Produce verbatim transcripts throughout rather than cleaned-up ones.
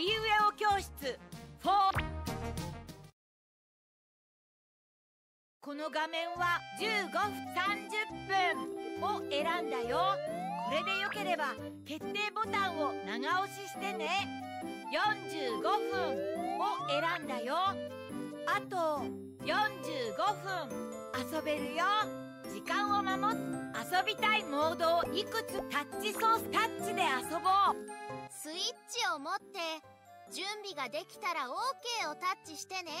いうえお教室フォー。この画面はじゅうごふんさんじゅっぷんを選んだよ。これでよければ決定ボタンを長押ししてね。よんじゅうごふんを選んだよ。あとよんじゅうごふん遊べるよ。時間を守って遊びたいモードをいくつタッチソースタッチで遊ぼう。スイッチを持って準備ができたら オーケー をタッチしてね。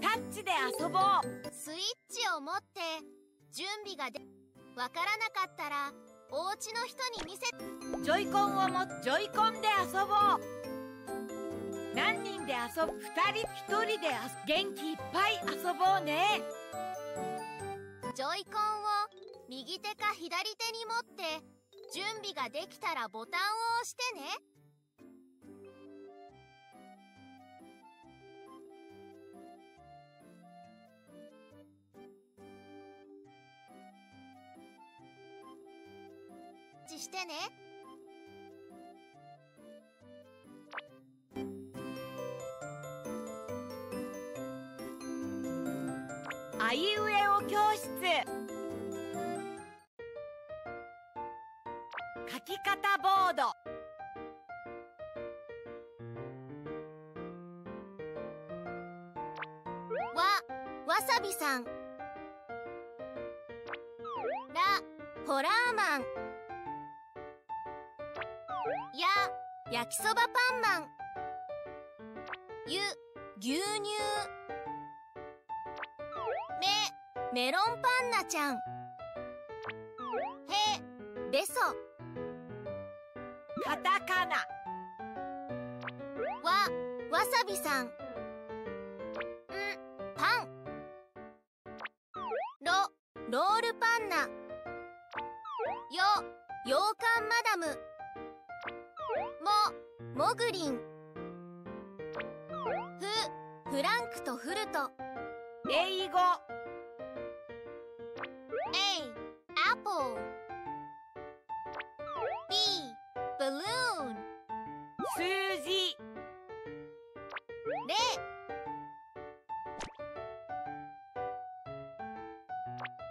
タッチで遊ぼう。スイッチを持って準備がでわからなかったらお家の人に見せジョイコンをもジョイコンで遊ぼう。何人で遊ぶ？ふたりひとりで元気いっぱい遊ぼうね。ジョイコンを右手か左手に持って準備ができたらボタンを押してね。してね。あいうえお教室。書き方ボード。わ、わさびさん。ら、ホラーマン。や、焼きそばパンマン。ゆ、牛乳。め、メロンパンナちゃん。へ、べそ。カタカナ。わ、わさびさん。ん、パン。ろ、ロールパンナ。よ、ようかんマダム。も、もぐりん。ふ、フランクとフルト。英語。A、apple。B、balloon。数字。れ。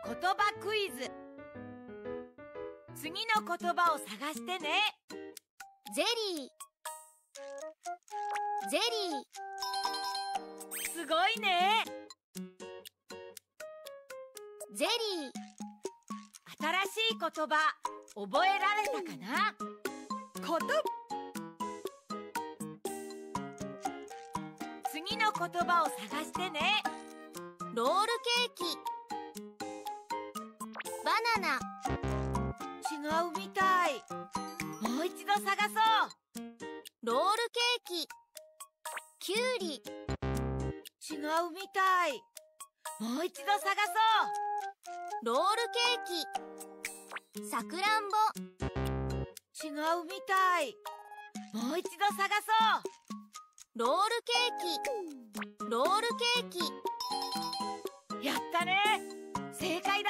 言葉クイズ。次の言葉を探してね。ゼリー、ゼリー。すごいね。ゼリー。新しい言葉覚えられたかな？こと。次の言葉を探してね。ロールケーキ、バナナ。違うみたい。もう一度探そう。ロールケーキ、きゅうり。違うみたい。もう一度探そう。ロールケーキ、さくらんぼ。違うみたい。もう一度探そう。ロールケーキ、ロールケーキ。やったね。正解だよ。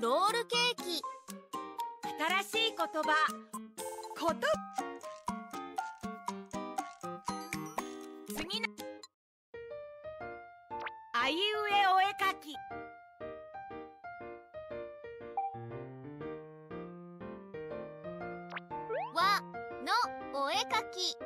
ロールケーキ。新しい言葉、こと。次のあいうえお絵かき。わのお絵かき。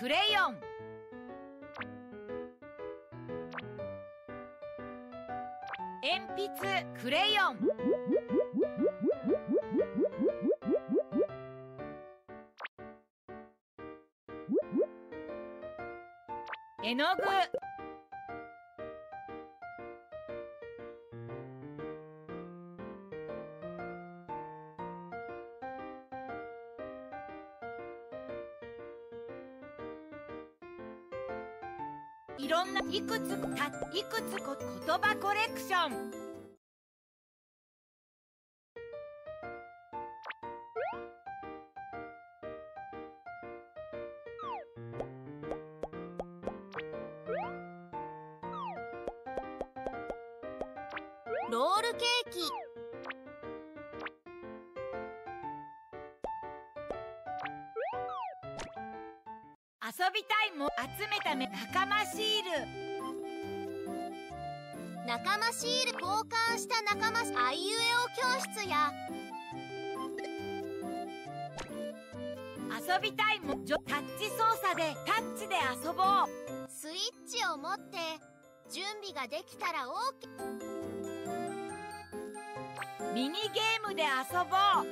フレイオン。鉛筆クレヨン。絵の具いろんないくつたいくつこ言葉コレクション。ロールケーキ遊びたいも集めため仲間シール仲間シール交換した仲間あいうえお教室や遊びたいもタッチ操作でタッチで遊ぼう。スイッチを持って準備ができたら オーケー ミニゲームで遊ぼう。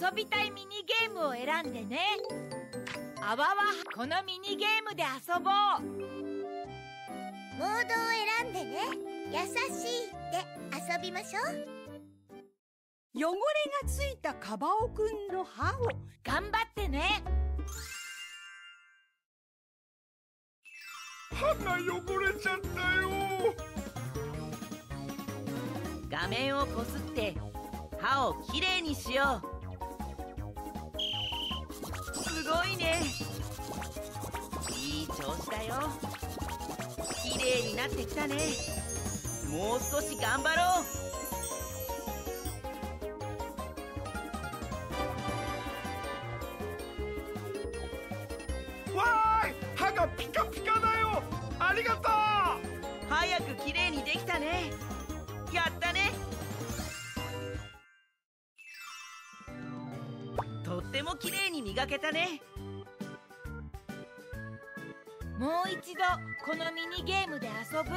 遊びたいミニゲームを選んでね。あわはこのミニゲームで遊ぼう。モードを選んでね。優しいで遊びましょう。汚れがついたカバオくんの歯を頑張ってね。歯が汚れちゃったよ。画面をこすって歯をきれいにしよう。すごいね。いい調子だよ。きれいになってきたね。もう少し頑張ろう。わーい、歯がピカピカだよ。ありがとう。早くきれいにできたね。やったね。とってもきれいに磨けたね。もう一度このミニゲームで遊ぶ。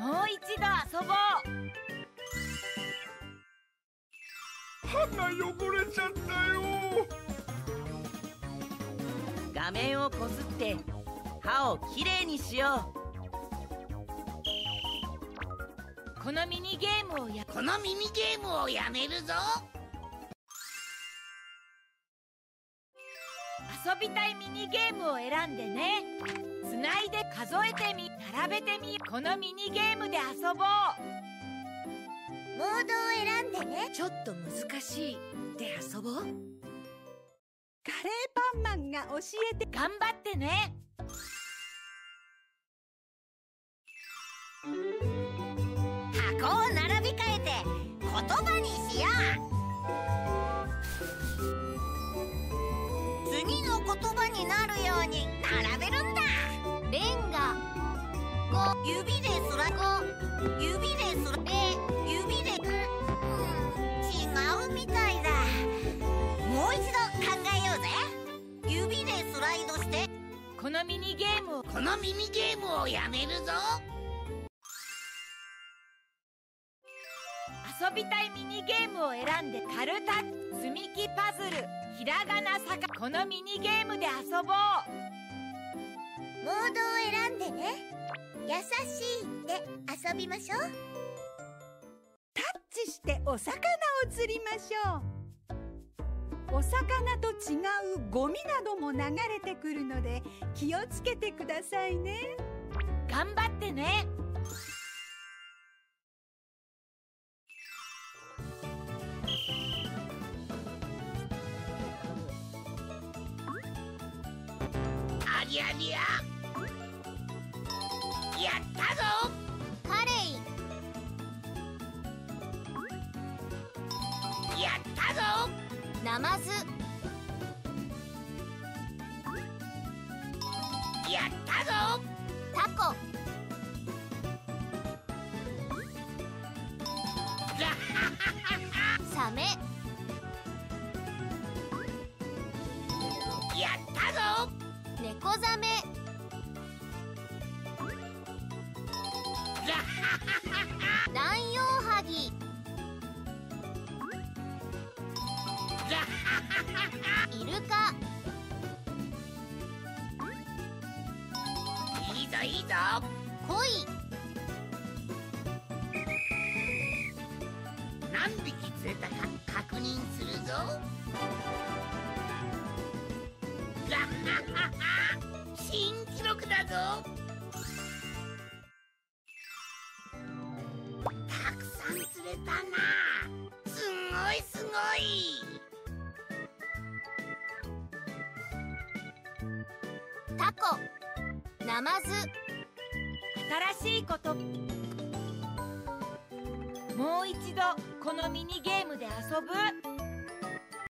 もう一度遊ぼう。歯が汚れちゃったよ。画面をこすって歯をきれいにしよう。このミニゲームをやこのミニゲームをやめるぞ。遊びたいミニゲームを選んでね。つないで数えてみ並べてみこのミニゲームで遊ぼう。モードを選んでね。ちょっと難しいで遊ぼう。カレーパンマンが教えて頑張ってね。箱を並び替えて言葉にしよう。次の言葉になるように並べるんだ。レンガこう指でスラこう指でスラえ指で、うん、違うみたいだ。もう一度考えようぜ。指でスライドしてこのミニゲームをこのミニゲームをやめるぞ。遊びたいミニゲームを選んでカルタ積み木パズルひらがなさかこのミニゲームで遊ぼう。モードを選んでね。優しいで遊びましょう。タッチしてお魚を釣りましょう。お魚と違うゴミなども流れてくるので気をつけてくださいね。頑張ってね。いやいや、やったぞ。カレイやったぞ。ナマズやったぞ。タコサメやったぞ。猫ザメ。ナンヨウハギ。イルカ。いいぞいいぞ。コイ。何匹釣れたか確認するぞ。新記録だぞ。たくさん釣れたな。すごいすごい。タコ、ナマズ。新しいこと。もう一度このミニゲームで遊ぶ。